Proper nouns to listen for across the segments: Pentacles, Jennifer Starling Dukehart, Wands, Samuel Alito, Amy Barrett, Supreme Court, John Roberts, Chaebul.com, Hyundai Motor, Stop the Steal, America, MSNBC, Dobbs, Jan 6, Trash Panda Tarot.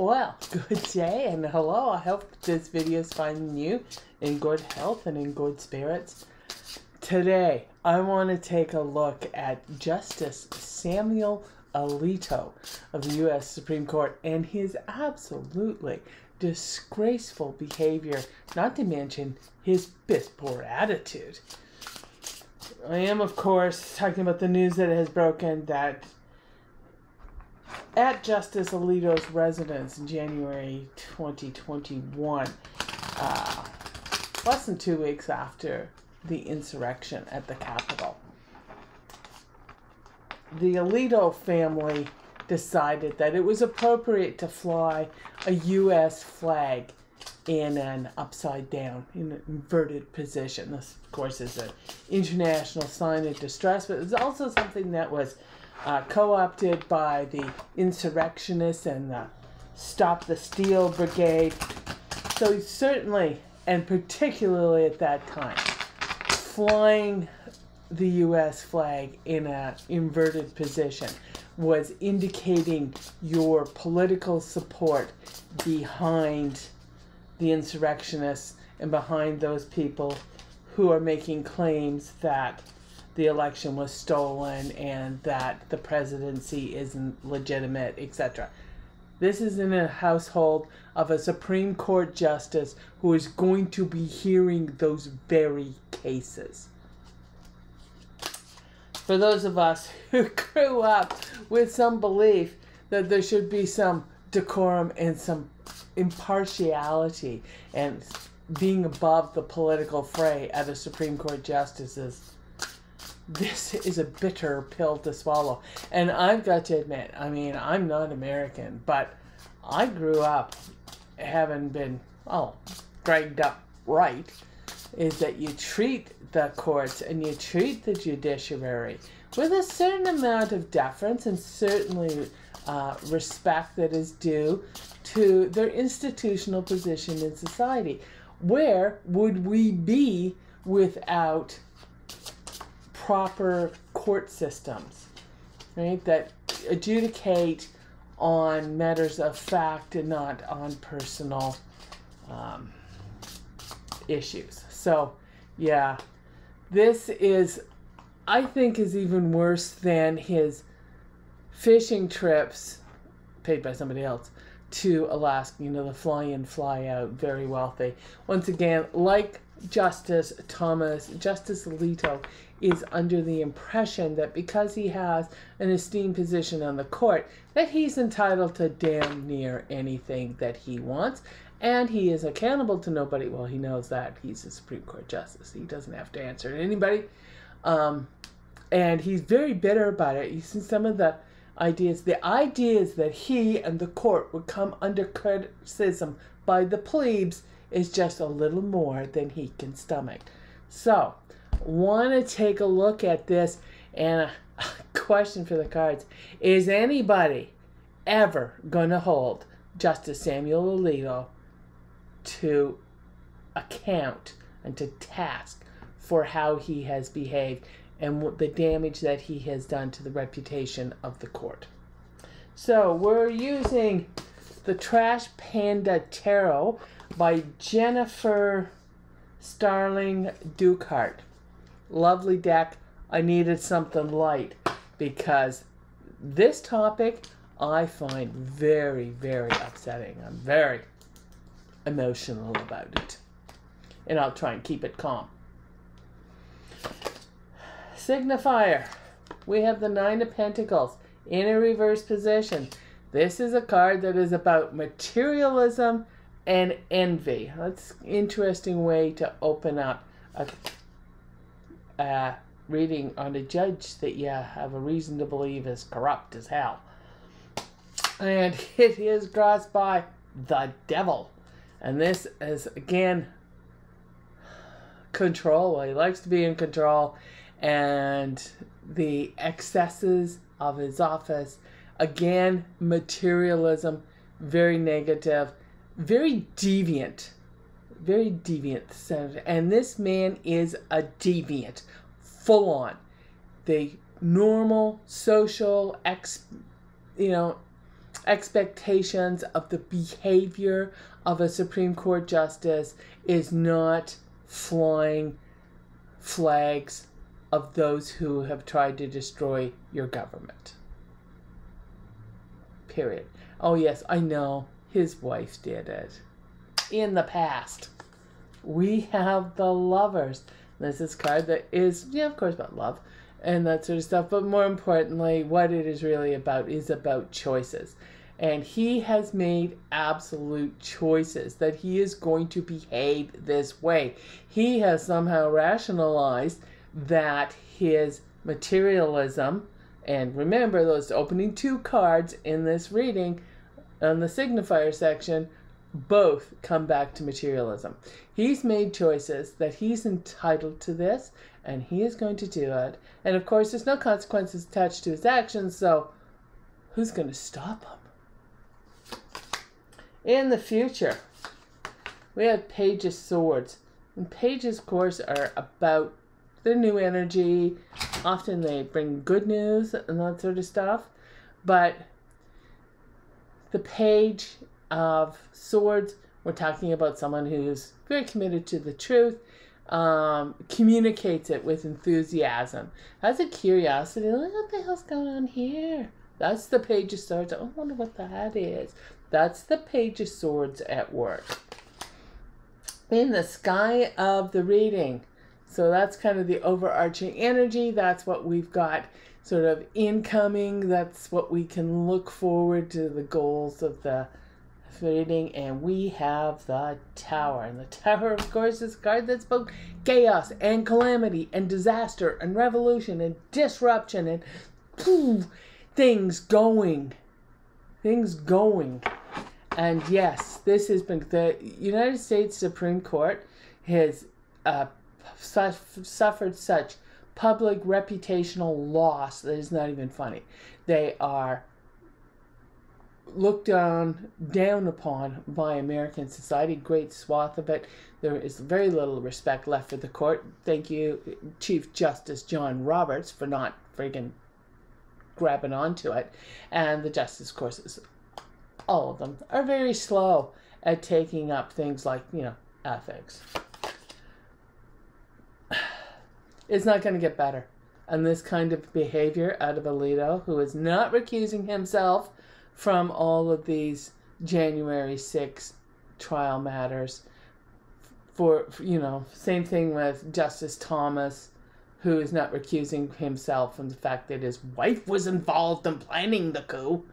Well, good day and hello. I hope this video is finding you in good health and in good spirits. Today, I want to take a look at Justice Samuel Alito of the U.S. Supreme Court and his absolutely disgraceful behavior, not to mention his piss-poor attitude. I am, of course, talking about the news that has broken that at Justice Alito's residence in January 2021, less than 2 weeks after the insurrection at the Capitol. The Alito family decided that it was appropriate to fly a U.S. flag in an upside down, in an inverted position. This, of course, is an international sign of distress, but it's also something that was co-opted by the insurrectionists and the Stop the Steal brigade. So certainly, and particularly at that time, flying the U.S. flag in an inverted position was indicating your political support behind the insurrectionists and behind those people who are making claims that the election was stolen and that the presidency isn't legitimate, etc. This is in a household of a Supreme Court justice who is going to be hearing those very cases. For those of us who grew up with some belief that there should be some decorum and some impartiality and being above the political fray at a Supreme Court justice's, this is a bitter pill to swallow. And I've got to admit, I mean, I'm not American, but I grew up having been, dragged up right, is that you treat the courts and you treat the judiciary with a certain amount of deference and certainly respect that is due to their institutional position in society. Where would we be without proper court systems, right, that adjudicate on matters of fact and not on personal issues? So, yeah, this is, I think, is even worse than his fishing trips, paid by somebody else, to Alaska, you know, the fly-in, fly-out, very wealthy. Once again, like Justice Alito is under the impression that because he has an esteemed position on the court, that he's entitled to damn near anything that he wants, and he is accountable to nobody. Well, he knows that. He's a Supreme Court justice. He doesn't have to answer to anybody. And he's very bitter about it. You see some of the ideas that he and the court would come under criticism by the plebes is just a little more than he can stomach. So, want to take a look at this, and a question for the cards. Is anybody ever going to hold Justice Samuel Alito to account and to task for how he has behaved and the damage that he has done to the reputation of the court? So we're using the Trash Panda Tarot by Jennifer Starling Dukehart. Lovely deck. I needed something light because this topic I find very, very upsetting. I'm very emotional about it. And I'll try and keep it calm. Signifier. We have the Nine of Pentacles in a reverse position. This is a card that is about materialism and envy. That's an interesting way to open up a reading on a judge that you have a reason to believe is corrupt as hell. And it is crossed by the devil. And this is, again, control. He likes to be in control. And the excesses of his office. Again, materialism. Very negative. Very deviant. Very deviant senator. And this man is a deviant. Full on. The normal, social, expectations of the behavior of a Supreme Court justice is not flying flags of those who have tried to destroy your government. Period. Oh yes, I know, his wife did it. In the past. We have the lovers. This is a card that is, yeah, of course, about love and that sort of stuff. But more importantly, what it is really about is about choices. And he has made absolute choices that he is going to behave this way. He has somehow rationalized that his materialism, and remember those opening two cards in this reading on the signifier section, both come back to materialism. He's made choices that he's entitled to this, and he is going to do it. And of course, there's no consequences attached to his actions, so who's going to stop him? In the future, we have Page of Swords. And pages, of course, are about their new energy. Often they bring good news and that sort of stuff. But the Page of Swords, we're talking about someone who's very committed to the truth, communicates it with enthusiasm, has a curiosity, like, what the hell's going on here? That's the Page of Swords. I wonder what that is. That's the Page of Swords at work. In the sky of the reading. So that's kind of the overarching energy. That's what we've got sort of incoming. That's what we can look forward to, the goals of the reading. And we have the Tower, and the Tower, of course, is a card that spoke chaos and calamity and disaster and revolution and disruption and things going. And yes, this has been the United States Supreme Court has suffered such public reputational loss that it's not even funny. They are looked down upon by American society, great swath of it. There is very little respect left for the court. Thank you, Chief Justice John Roberts, for not friggin' grabbing onto it. And the justice courses, all of them, are very slow at taking up things like, you know, ethics. It's not going to get better. And this kind of behavior out of Alito, who is not recusing himself from all of these January 6 trial matters, for, you know, same thing with Justice Thomas, who is not recusing himself from the fact that his wife was involved in planning the coup.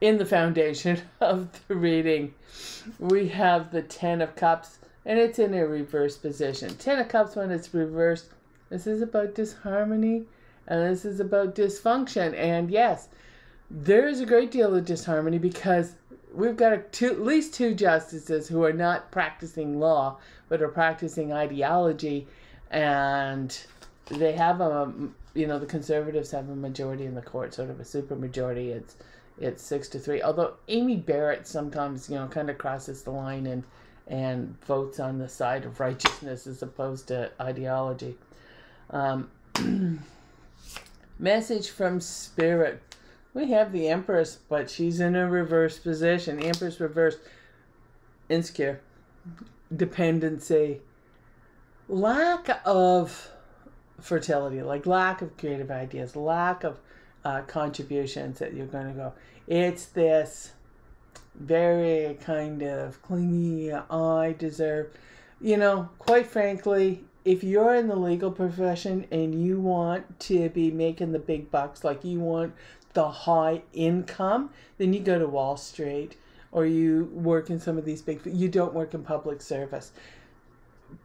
In the foundation of the reading, we have the Ten of Cups, and it's in a reverse position. Ten of Cups, when it's reversed, this is about disharmony. And this is about dysfunction. And yes, there is a great deal of disharmony because we've got at least two justices who are not practicing law, but are practicing ideology. And they have a, you know, the conservatives have a majority in the court, sort of a super majority. It's 6-3. Although Amy Barrett sometimes, you know, kind of crosses the line and votes on the side of righteousness as opposed to ideology. Message from Spirit. We have the Empress, but she's in a reverse position. Empress reversed. Insecure. Dependency. Lack of fertility. Like lack of creative ideas. Lack of contributions that you're going to go. It's this very kind of clingy, I deserve. You know, quite frankly, if you're in the legal profession and you want to be making the big bucks, like you want the high income, then you go to Wall Street or you work in some of these big, you don't work in public service.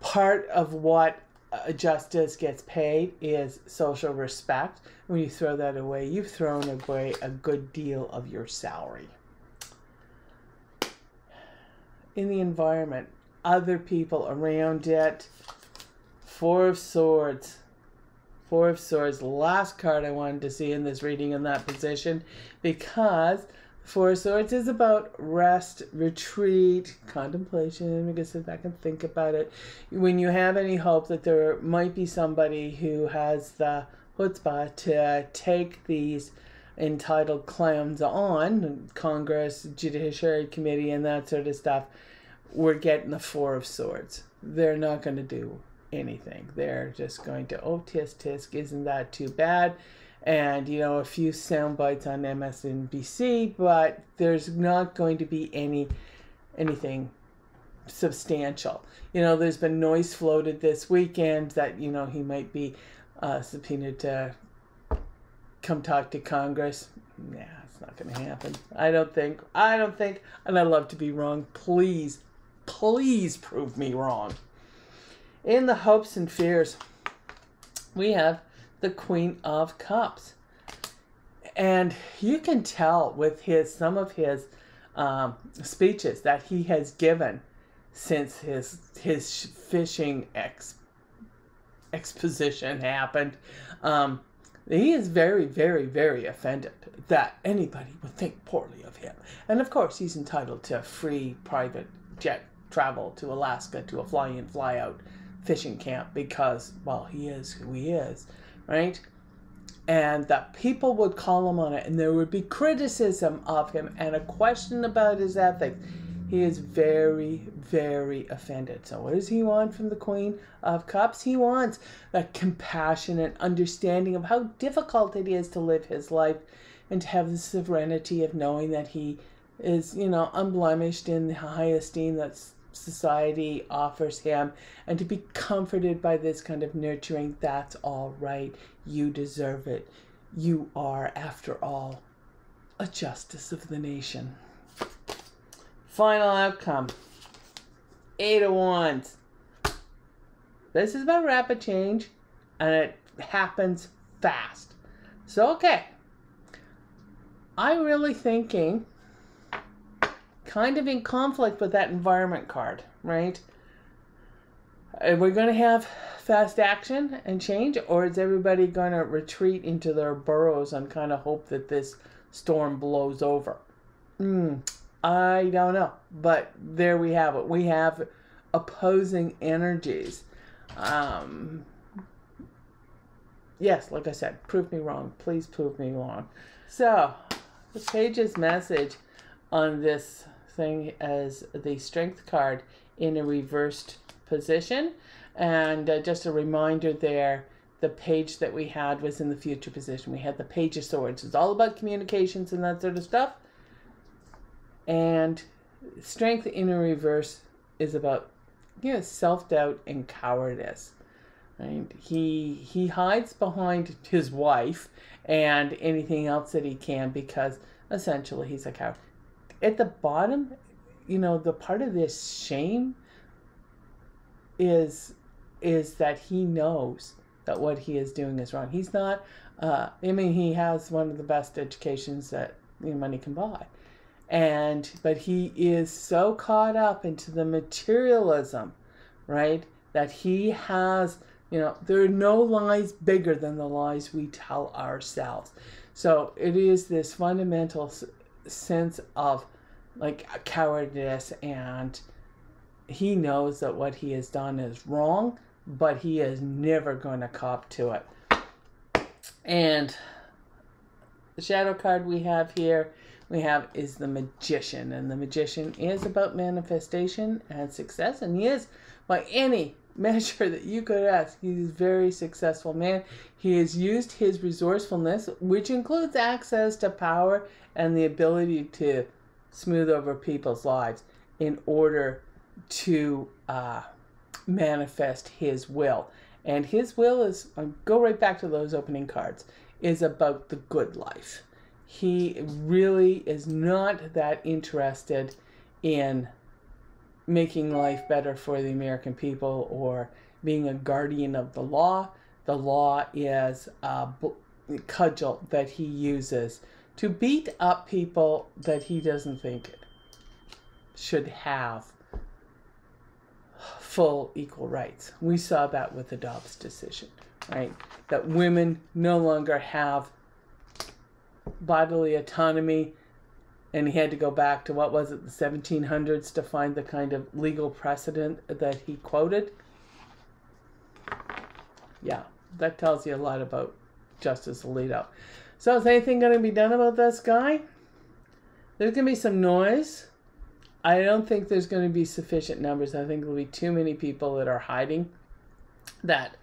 Part of what a justice gets paid is social respect. When you throw that away, you've thrown away a good deal of your salary. In the environment, other people around it. Four of Swords. Four of Swords, last card I wanted to see in this reading in that position, because Four of Swords is about rest, retreat, contemplation. We can sit back and think about it. When you have any hope that there might be somebody who has the chutzpah to take these entitled clowns on, Congress, Judiciary Committee, and that sort of stuff. We're getting the Four of Swords. They're not going to do anything. They're just going to, oh, tisk, tisk, isn't that too bad? And, you know, a few sound bites on MSNBC, but there's not going to be anything substantial. You know, there's been noise floated this weekend that, you know, he might be subpoenaed to come talk to Congress. Nah, it's not going to happen. I don't think, and I love to be wrong. Please, please prove me wrong. In the hopes and fears, we have the Queen of Cups. And you can tell with some of his speeches that he has given since his fishing exposition happened. He is very, very, very offended that anybody would think poorly of him. And of course, he's entitled to free private jet travel to Alaska to a fly-in, fly-out fishing camp because, well, he is who he is, right? And that people would call him on it, and there would be criticism of him and a question about his ethics. He is very, very offended. So what does he want from the Queen of Cups? He wants that compassionate understanding of how difficult it is to live his life and to have the serenity of knowing that he is, you know, unblemished in the high esteem that society offers him, and to be comforted by this kind of nurturing. That's all right. You deserve it. You are, after all, a justice of the nation. Final outcome, 8 of Wands. This is about rapid change, and it happens fast. So, okay. I'm really thinking, kind of in conflict with that environment card, right? We're going to have fast action and change, or is everybody going to retreat into their burrows and kind of hope that this storm blows over? I don't know, but there we have it. We have opposing energies. Yes, like I said, prove me wrong. Please prove me wrong. So, the page's message on this thing is the Strength card in a reversed position. And just a reminder there, the page that we had was in the future position. We had the Page of Swords. It's all about communications and that sort of stuff. And Strength in a reverse is about, you know, self-doubt and cowardice. Right? He hides behind his wife and anything else that he can because essentially he's a coward. At the bottom, you know, the part of this shame is that he knows that what he is doing is wrong. He's not, I mean, he has one of the best educations that, you know, money can buy. But he is so caught up into the materialism, right? That he has, you know, there are no lies bigger than the lies we tell ourselves. So it is this fundamental sense of like cowardice, and he knows that what he has done is wrong, but he is never going to cop to it. And the shadow card we have here, we have is the Magician, and the Magician is about manifestation and success, and he is, by any measure that you could ask, he's a very successful man. He has used his resourcefulness, which includes access to power and the ability to smooth over people's lives, in order to manifest his will. And his will is, I'll go right back to those opening cards, is about the good life. He really is not that interested in making life better for the American people or being a guardian of the law. The law is a cudgel that he uses to beat up people that he doesn't think should have full equal rights. We saw that with the Dobbs decision, right? That women no longer have bodily autonomy, and he had to go back to, what was it, the 1700s to find the kind of legal precedent that he quoted. Yeah, that tells you a lot about Justice Alito. So is anything going to be done about this guy? There's going to be some noise. I don't think there's going to be sufficient numbers. I think there'll be too many people that are hiding that,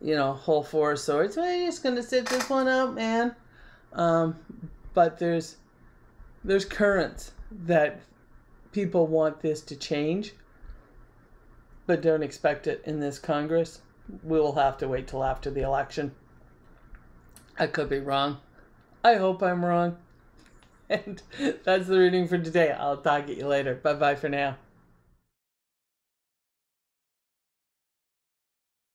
you know, whole four of swords. Well, you're just going to sit this one out, man. But there's currents that people want this to change, but don't expect it in this Congress. We'll have to wait till after the election. I could be wrong. I hope I'm wrong. And that's the reading for today. I'll talk to you later. Bye-bye for now.